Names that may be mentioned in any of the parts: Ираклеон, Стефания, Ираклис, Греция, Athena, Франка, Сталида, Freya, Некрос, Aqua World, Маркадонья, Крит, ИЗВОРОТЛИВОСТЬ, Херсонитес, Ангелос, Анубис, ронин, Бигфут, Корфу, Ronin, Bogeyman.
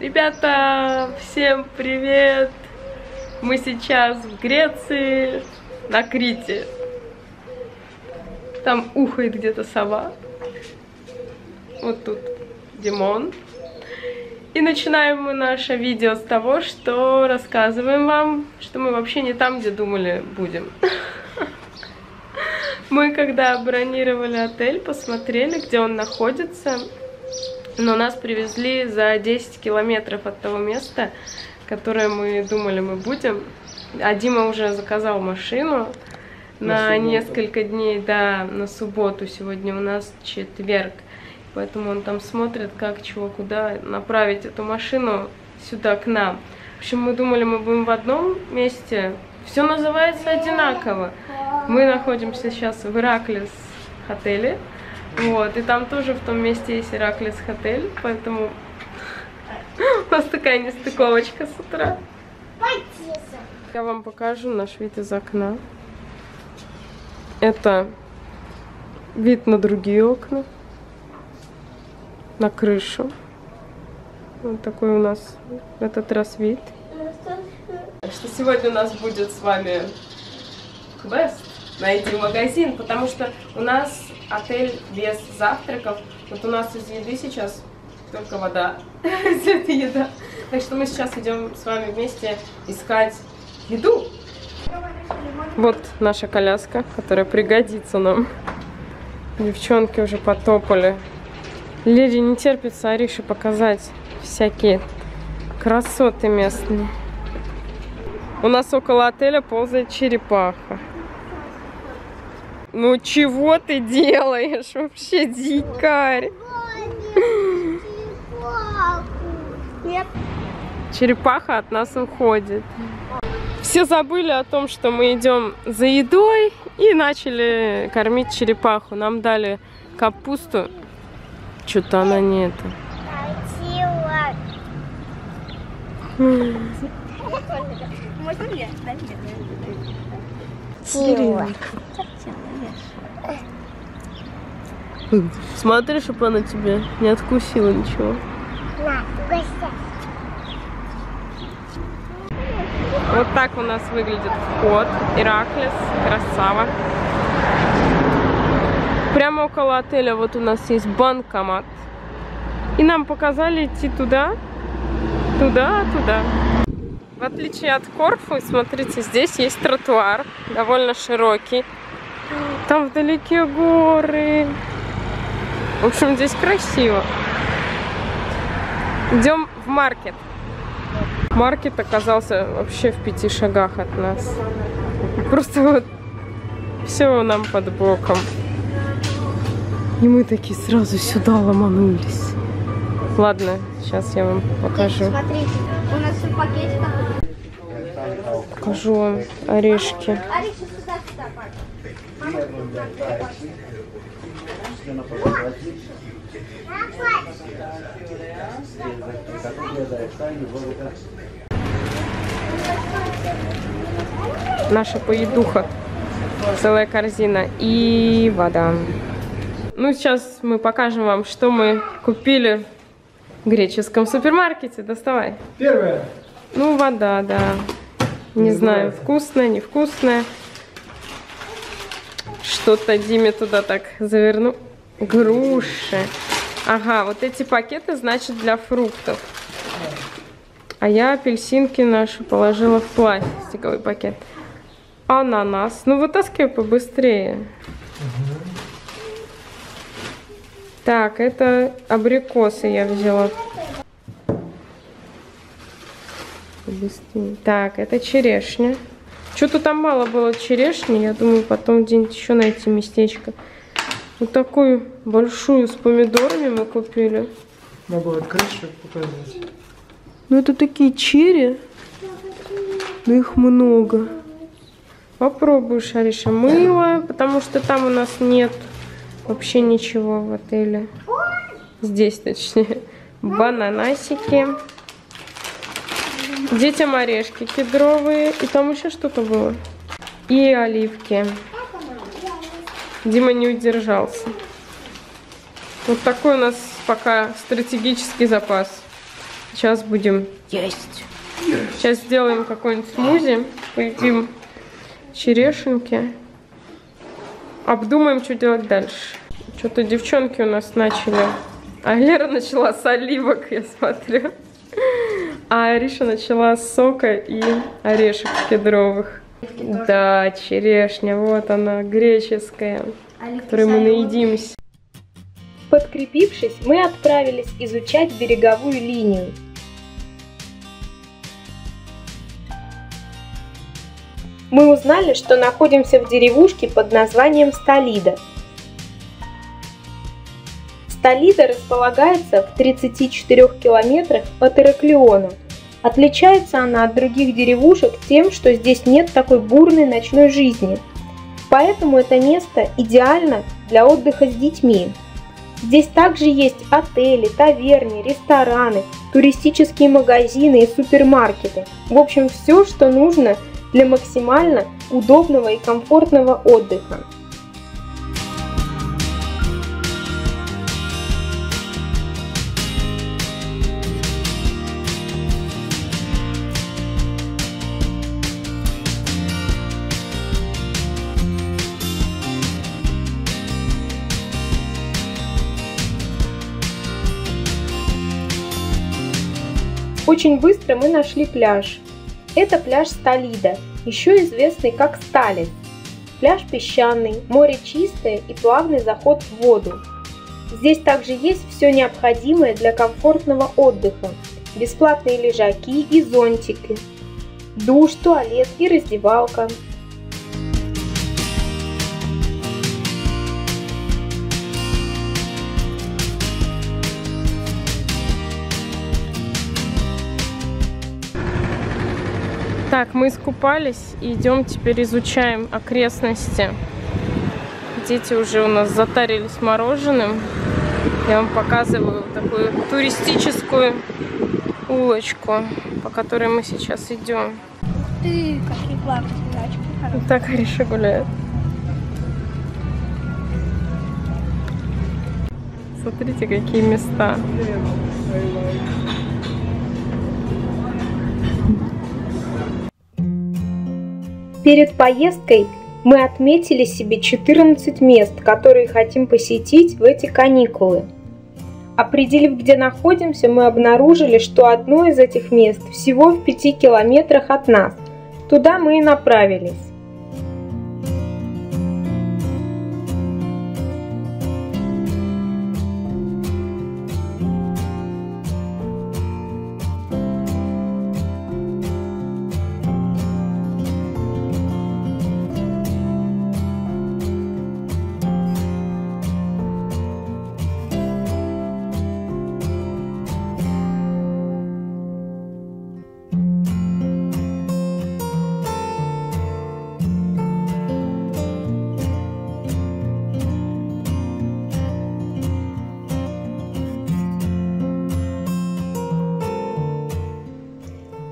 Ребята, всем привет! Мы сейчас в Греции, на Крите. Там ухает где-то сова. Вот тут Димон. И начинаем мы наше видео с того, что рассказываем вам, что мы вообще не там, где думали, будем. Мы, когда бронировали отель, посмотрели, где он находится, но нас привезли за 10 километров от того места, которое мы думали, мы будем. А Дима уже заказал машину на несколько дней, да, на субботу. Сегодня у нас четверг. Поэтому он там смотрит, как, чего, куда направить эту машину сюда, к нам. В общем, мы думали, мы будем в одном месте. Все называется одинаково. Мы находимся сейчас в Ираклис отеле. Вот, и там тоже в том месте есть Ираклис отель. Поэтому у нас такая нестыковочка с утра. Я вам покажу наш вид из окна. Это вид на другие окна. На крышу. Вот такой у нас в этот раз вид. Что сегодня у нас будет с вами квест. Найди магазин, потому что у нас отель без завтраков. Вот у нас из еды сейчас только вода. Это еда. Так что мы сейчас идем с вами вместе искать еду. Вот наша коляска, которая пригодится нам. Девчонки уже потопали. Леди не терпится Арише показать всякие красоты местные. У нас около отеля ползает черепаха. Ну чего ты делаешь? Вообще дикарь. Черепаха от нас уходит. Все забыли о том, что мы идем за едой, и начали кормить черепаху. Нам дали капусту. Что-то она не это. Смотри, чтобы она тебе не откусила ничего. Вот так у нас выглядит вход. Ираклис, красава. Прямо около отеля вот у нас есть банкомат. И нам показали идти туда, туда, туда. В отличие от Корфу, смотрите, здесь есть тротуар, довольно широкий. Там вдалеке горы. В общем, здесь красиво. Идем в маркет. Маркет оказался вообще в 5 шагах от нас. Просто вот все нам под боком. И мы такие сразу сюда ломанулись. Ладно, сейчас я вам покажу. Смотрите, у нас в пакетиках. Покажу вам орешки. Орешки сюда, сюда. Наша поедуха. Целая корзина. И вода. Ну, сейчас мы покажем вам, что мы купили в греческом супермаркете. Доставай. Первое. Ну, вода, да. Не знаю, вкусная, невкусная. Что-то Диме туда так заверну. Груши. Ага, вот эти пакеты, значит, для фруктов. А я апельсинки наши положила в пластиковый пакет. Ананас. Ну, вытаскивай побыстрее. Так, это абрикосы я взяла. Так, это черешня. Что-то там мало было черешни. Я думаю, потом где-нибудь еще найти местечко. Вот такую большую с помидорами мы купили. Могу открыть, чтобы показать. Ну, это такие черри. Но их много. Попробуешь, Ариша, мыло, потому что там у нас нет... Вообще ничего в отеле. Здесь, точнее. Бананасики. Детям орешки кедровые. И там еще что-то было. И оливки. Дима не удержался. Вот такой у нас пока стратегический запас. Сейчас будем есть. Сейчас сделаем какой-нибудь смузи, поедим черешенки. Обдумаем, что делать дальше. Что-то девчонки у нас начали. А Лера начала с оливок, я смотрю. А Ариша начала с сока и орешек кедровых. Да, черешня, вот она, греческая, которой мы наедимся. Подкрепившись, мы отправились изучать береговую линию. Мы узнали, что находимся в деревушке под названием Сталида. Сталида располагается в 34 километрах от Ираклеона. Отличается она от других деревушек тем, что здесь нет такой бурной ночной жизни. Поэтому это место идеально для отдыха с детьми. Здесь также есть отели, таверны, рестораны, туристические магазины и супермаркеты. В общем, все, что нужно для максимально удобного и комфортного отдыха. Очень быстро мы нашли пляж. Это пляж Сталида, еще известный как Сталид. Пляж песчаный, море чистое и плавный заход в воду. Здесь также есть все необходимое для комфортного отдыха. Бесплатные лежаки и зонтики, душ, туалет и раздевалка. Так, мы искупались и идем теперь изучаем окрестности. Дети уже у нас затарились мороженым. Я вам показываю такую туристическую улочку, по которой мы сейчас идем. Ты как рекламная тачка. Вот так Ариша гуляет. Смотрите, какие места. Перед поездкой мы отметили себе 14 мест, которые хотим посетить в эти каникулы. Определив, где находимся, мы обнаружили, что одно из этих мест всего в 5 километрах от нас. Туда мы и направились.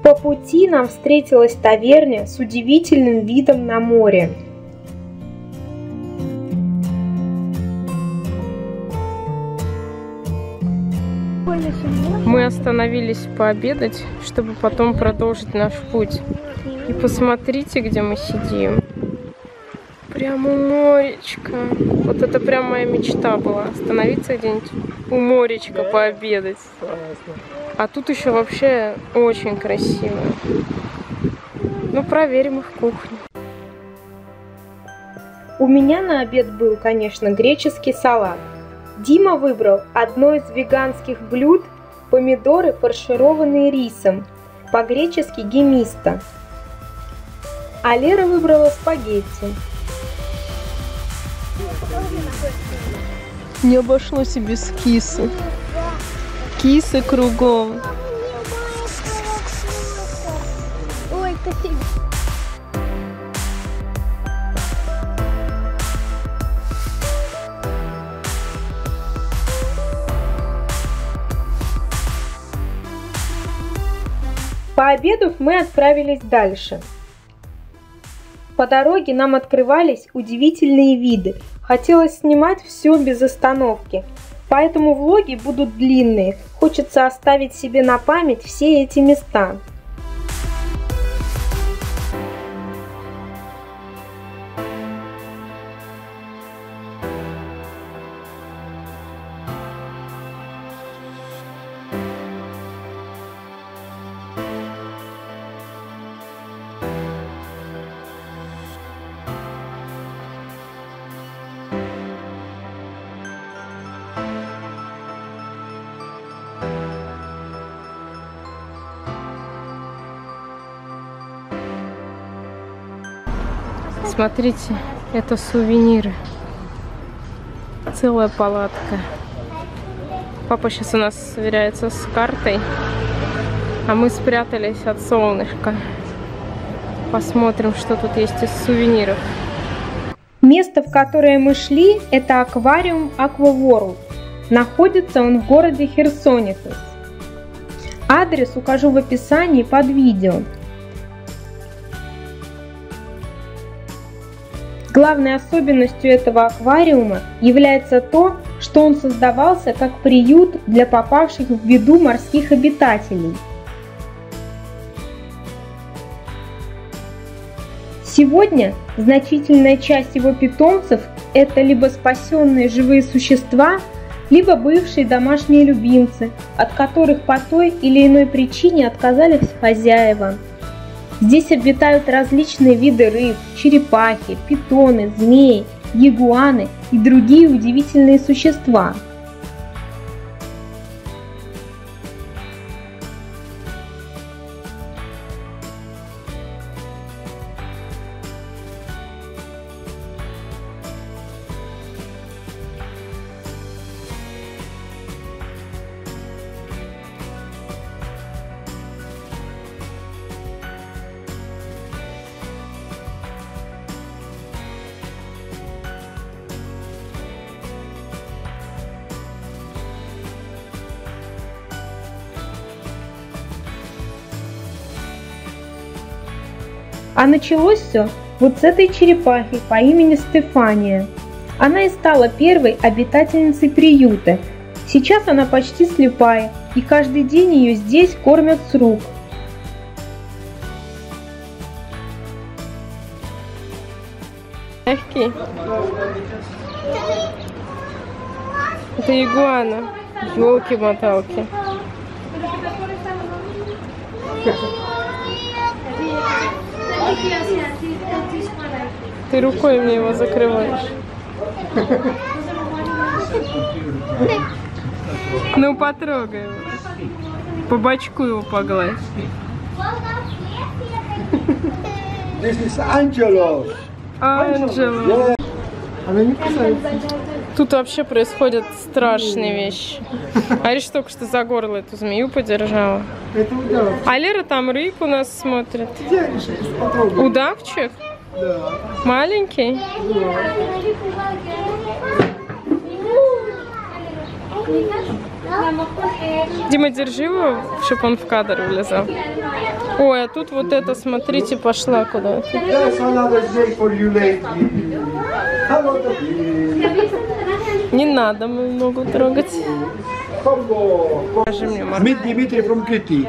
По пути нам встретилась таверня с удивительным видом на море. Мы остановились пообедать, чтобы потом продолжить наш путь. И посмотрите, где мы сидим. Прямо у моречка. Вот это прям моя мечта была. Остановиться где-нибудь у моречка пообедать. А тут еще вообще очень красиво. Ну, проверим их кухню. У меня на обед был, конечно, греческий салат. Дима выбрал одно из веганских блюд – помидоры, фаршированные рисом, по-гречески гемисто. А Лера выбрала спагетти. Не обошлось и без кисы. Кисы кругом. Ой, спасибо. Пообедав, мы отправились дальше. По дороге нам открывались удивительные виды. Хотелось снимать все без остановки. Поэтому влоги будут длинные. Хочется оставить себе на память все эти места. Смотрите, это сувениры. Целая палатка. Папа сейчас у нас сверяется с картой. А мы спрятались от солнышка. Посмотрим, что тут есть из сувениров. Место, в которое мы шли, это аквариум Aqua World. Находится он в городе Херсонитес. Адрес укажу в описании под видео. Главной особенностью этого аквариума является то, что он создавался как приют для попавших в беду морских обитателей. Сегодня значительная часть его питомцев – это либо спасенные живые существа, либо бывшие домашние любимцы, от которых по той или иной причине отказались хозяева. Здесь обитают различные виды рыб, черепахи, питоны, змеи, ягуаны и другие удивительные существа. А началось все вот с этой черепахи по имени Стефания. Она и стала первой обитательницей приюта. Сейчас она почти слепая, и каждый день ее здесь кормят с рук. Мягкий. Это игуана. Ёлки-моталки. Ты рукой мне его закрываешь. Ну потрогай его. По бочку его погладь. Ангелос. Ангелос. Тут вообще происходят страшные вещи. Ариш только что за горло эту змею подержала. А Лера там рыб у нас смотрит. Удавчик? Да. Маленький? Да. Дима, держи его, чтобы он в кадр влезал. Ой, а тут вот это, смотрите, пошла куда-то. Не надо мою ногу трогать. Покажи мне, Марк. Дмитрий from Крит.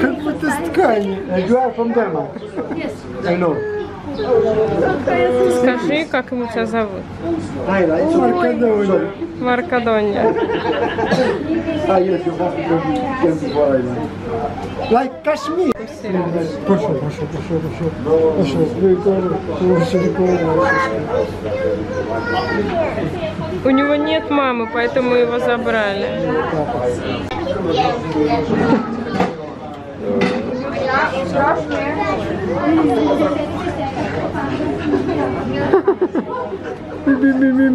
Как будто с ткани. You are from Denmark. I know. Скажи, как ему тебя зовут? Маркадонья. Маркадонья. Like Kashmir. У него нет мамы, поэтому его забрали.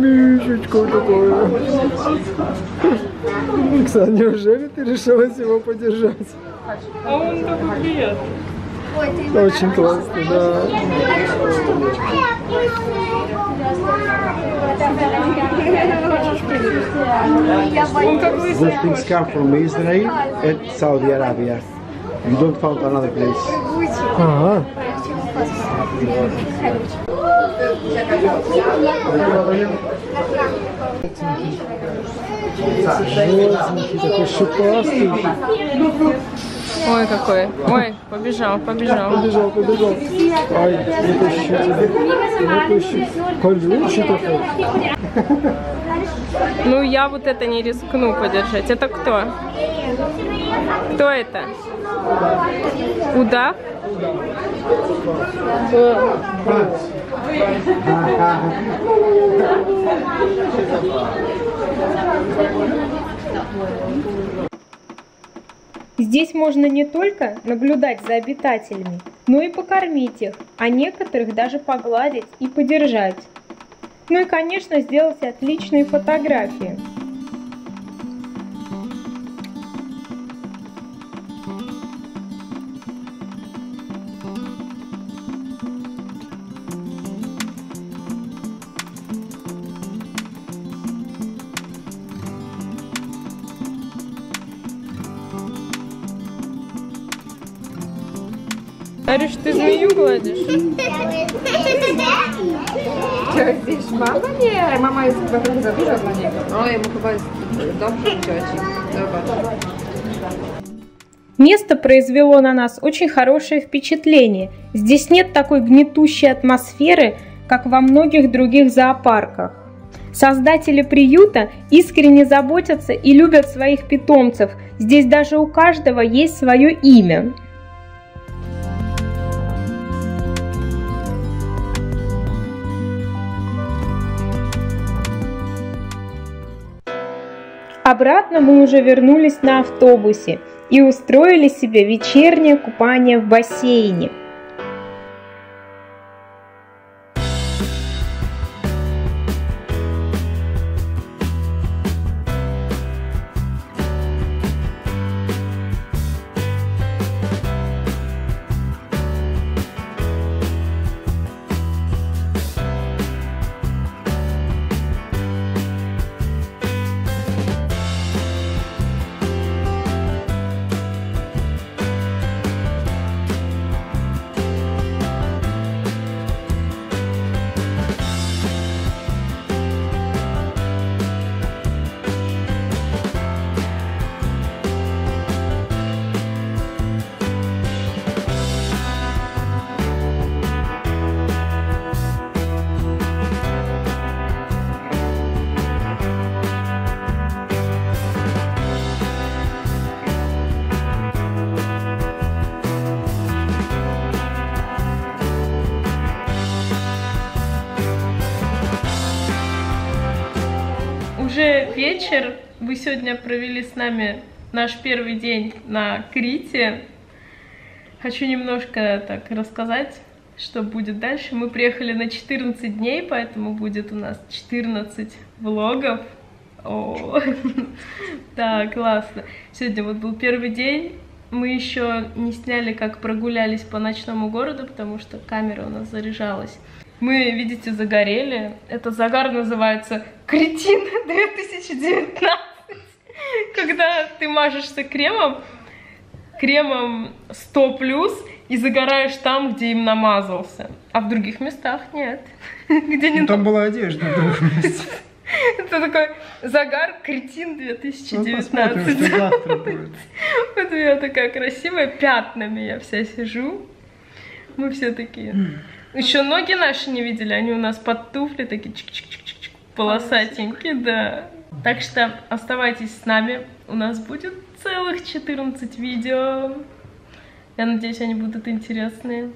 Мишечка такое. Оксана, неужели ты решилась его подержать? А он такой приятный. Очень классно, да. We've been scarred from Israel and Saudi Arabia. You don't found another place. Такой шипастый. Ой, какой. Ой, побежал. Ай, вытащи. Колючий такой. Ну, я вот это не рискну подержать. Это кто? Кто это? Удав? Здесь можно не только наблюдать за обитателями, но и покормить их, а некоторых даже погладить и подержать. Ну и, конечно, сделать отличные фотографии. Ариш, ты змею гладишь? Что здесь? Мама? Не, мама из Бахрана забежала на нее. А, я мухабаюсь. Место произвело на нас очень хорошее впечатление. Здесь нет такой гнетущей атмосферы, как во многих других зоопарках. Создатели приюта искренне заботятся и любят своих питомцев. Здесь даже у каждого есть свое имя. Обратно мы уже вернулись на автобусе и устроили себе вечернее купание в бассейне. Вечер. Вы сегодня провели с нами наш первый день на Крите. Хочу немножко так рассказать, что будет дальше. Мы приехали на 14 дней, поэтому будет у нас 14 влогов. О, да, классно. Сегодня вот был первый день. Мы еще не сняли, как прогулялись по ночному городу, потому что камера у нас заряжалась. Мы, видите, загорели. Этот загар называется «Кретин 2019». Когда ты мажешься кремом 100+, и загораешь там, где им намазался. А в других местах нет. Где не... Там была одежда в другом месте. Это такой загар «Кретин 2019». Вот я такая красивая, пятнами я вся сижу. Мы все такие... Еще ноги наши не видели, они у нас под туфли такие чик-чик-чик-чик, полосатенькие, да. Так что оставайтесь с нами, у нас будет целых 14 видео. Я надеюсь, они будут интересные.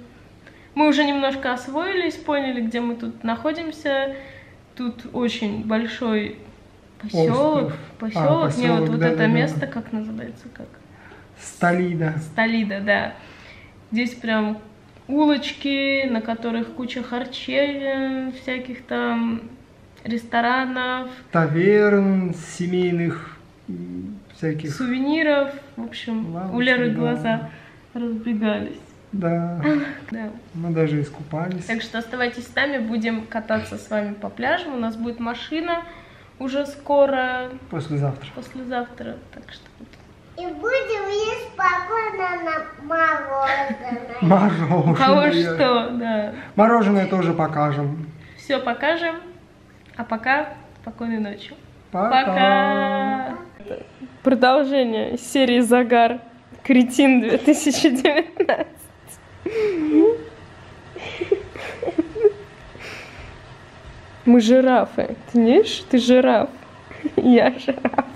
Мы уже немножко освоились, поняли, где мы тут находимся. Тут очень большой поселок. Не, вот да, это да, место, да. Как называется? Как? Сталида. Сталида, да. Здесь прям... улочки, на которых куча харчей, всяких там ресторанов, таверн, семейных всяких сувениров. В общем, лавочки, у Леры глаза разбегались. Да. Да. Мы даже искупались. Так что оставайтесь с нами, будем кататься с вами по пляжу. У нас будет машина уже скоро. Послезавтра. Послезавтра. Так что... И будем есть спокойно на мороженое. Мороженое. А вот что, да. Мороженое тоже покажем. все покажем. А пока спокойной ночи. Пока. Пока. Продолжение серии «Загар. Кретин 2019». Мы жирафы. Ты не видишь? Ты жираф. Я жираф.